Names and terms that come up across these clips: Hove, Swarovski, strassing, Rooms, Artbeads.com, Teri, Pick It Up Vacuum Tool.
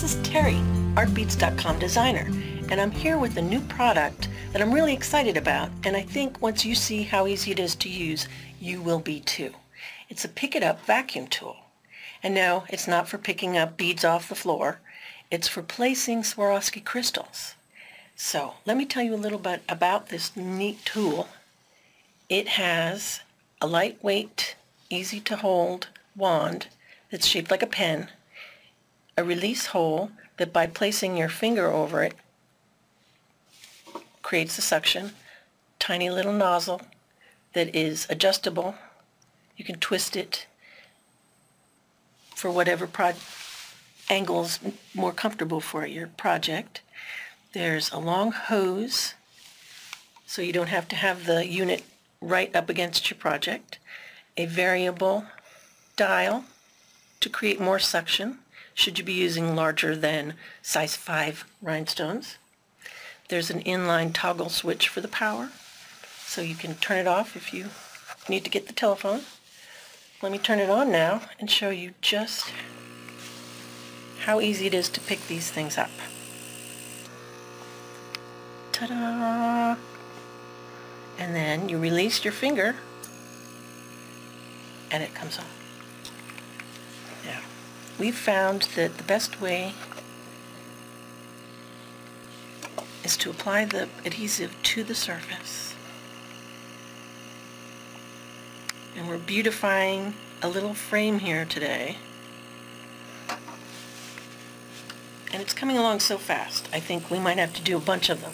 This is Teri, Artbeads.com designer, and I'm here with a new product that I'm really excited about, and I think once you see how easy it is to use, you will be too. It's a Pick It Up Vacuum Tool. And no, it's not for picking up beads off the floor. It's for placing Swarovski crystals. So let me tell you a little bit about this neat tool. It has a lightweight, easy to hold wand that's shaped like a pen, a release hole that by placing your finger over it creates the suction, tiny little nozzle that is adjustable. You can twist it for whatever angle's more comfortable for your project. There's a long hose, so you don't have to have the unit right up against your project. A variable dial to create more suction, should you be using larger than size 5 rhinestones. There's an inline toggle switch for the power, so you can turn it off if you need to get the telephone. Let me turn it on now and show you just how easy it is to pick these things up. Ta-da! And then you release your finger and it comes off. Now, we've found that the best way is to apply the adhesive to the surface. And we're beautifying a little frame here today. And it's coming along so fast, I think we might have to do a bunch of them.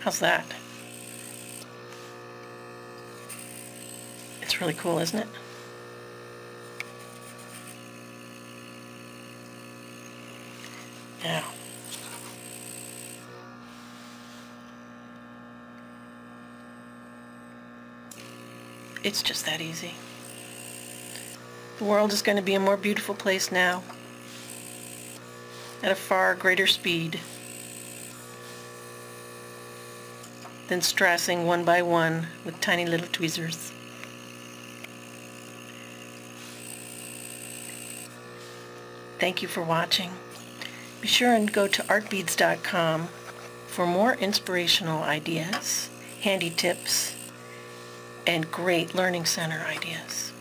How's that? It's really cool, isn't it? Now, it's just that easy. The world is going to be a more beautiful place now, at a far greater speed than strassing one by one with tiny little tweezers. Thank you for watching. Be sure and go to artbeads.com for more inspirational ideas, handy tips, and great learning center ideas.